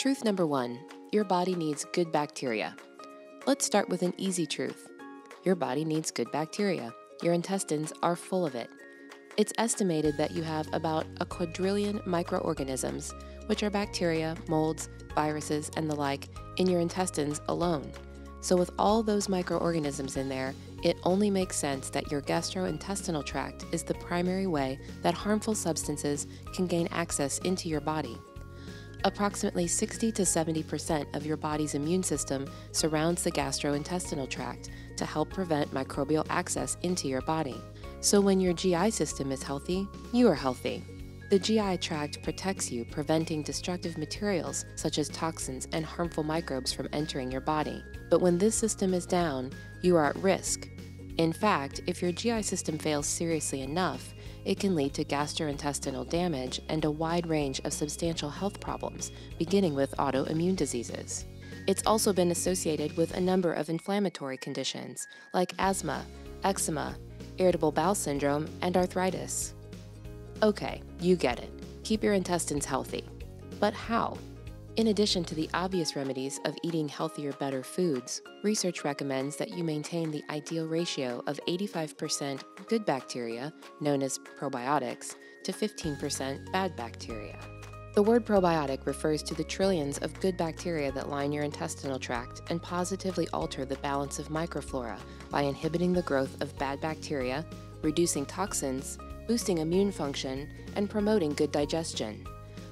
Truth number one, your body needs good bacteria. Let's start with an easy truth. Your body needs good bacteria. Your intestines are full of it. It's estimated that you have about a quadrillion microorganisms, which are bacteria, molds, viruses, and the like, in your intestines alone. So with all those microorganisms in there, it only makes sense that your gastrointestinal tract is the primary way that harmful substances can gain access into your body. Approximately 60 to 70% of your body's immune system surrounds the gastrointestinal tract to help prevent microbial access into your body. So when your GI system is healthy, you are healthy. The GI tract protects you, preventing destructive materials such as toxins and harmful microbes from entering your body. But when this system is down, you are at risk. In fact, if your GI system fails seriously enough, it can lead to gastrointestinal damage and a wide range of substantial health problems, beginning with autoimmune diseases. It's also been associated with a number of inflammatory conditions, like asthma, eczema, irritable bowel syndrome, and arthritis. Okay, you get it. Keep your intestines healthy. But how? In addition to the obvious remedies of eating healthier, better foods, research recommends that you maintain the ideal ratio of 85% good bacteria, known as probiotics, to 15% bad bacteria. The word probiotic refers to the trillions of good bacteria that line your intestinal tract and positively alter the balance of microflora by inhibiting the growth of bad bacteria, reducing toxins, boosting immune function, and promoting good digestion.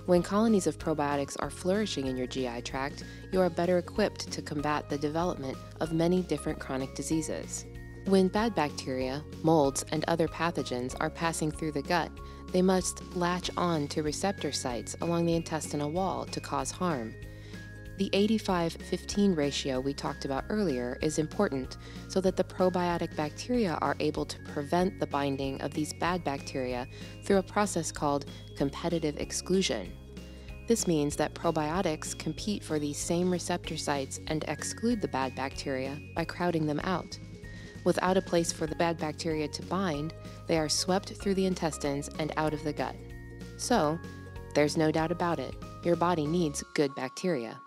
When colonies of probiotics are flourishing in your GI tract, you are better equipped to combat the development of many different chronic diseases. When bad bacteria, molds, and other pathogens are passing through the gut, they must latch on to receptor sites along the intestinal wall to cause harm. The 85-15 ratio we talked about earlier is important so that the probiotic bacteria are able to prevent the binding of these bad bacteria through a process called competitive exclusion. This means that probiotics compete for these same receptor sites and exclude the bad bacteria by crowding them out. Without a place for the bad bacteria to bind, they are swept through the intestines and out of the gut. So, there's no doubt about it, your body needs good bacteria.